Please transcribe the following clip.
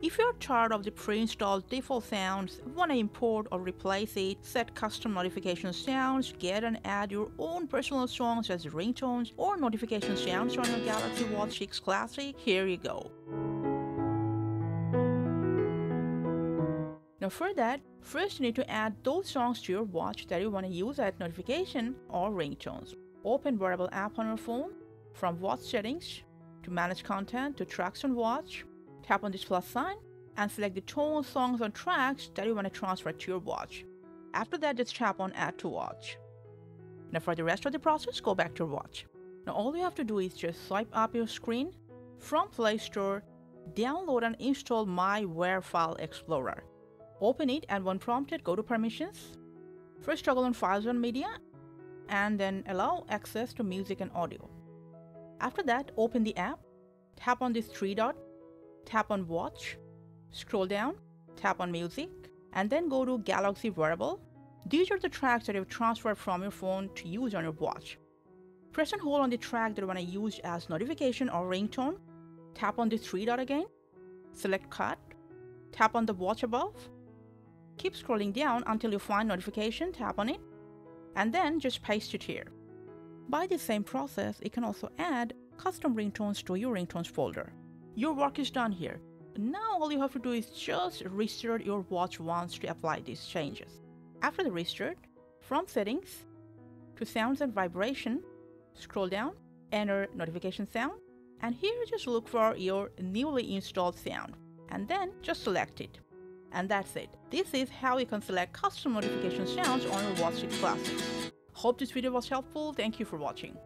If you're tired of the pre-installed default sounds, want to import or replace it, set custom notification sounds, get and add your own personal songs as ringtones or notification sounds on your Galaxy Watch 6 Classic, here you go. Now for that, first you need to add those songs to your watch that you want to use as notification or ringtones. Open Wearable app on your phone, from watch settings, to manage content, to tracks on watch. Tap on this plus sign and select the tone, songs and tracks that you want to transfer to your watch. After that, just tap on add to watch. Now for the rest of the process, go back to your watch. Now all you have to do is just swipe up your screen, from Play Store, download and install My Wear File Explorer. Open it and when prompted, go to permissions, first toggle on files and media and then allow access to music and audio. After that, open the app, tap on this three dot, tap on watch, scroll down, tap on music, and then go to Galaxy Wearable. These are the tracks that you've transferred from your phone to use on your watch. Press and hold on the track that you want to use as notification or ringtone. Tap on the three dot again, select cut, tap on the watch above. Keep scrolling down until you find notification, tap on it, and then just paste it here. By the same process, you can also add custom ringtones to your ringtones folder. Your work is done here. Now all you have to do is just restart your watch once to apply these changes. After the restart, from settings to sounds and vibration, scroll down, enter notification sound, and here just look for your newly installed sound and then just select it. And that's it. This is how you can select custom notification sounds on your Watch 6 Classic. Hope this video was helpful. Thank you for watching.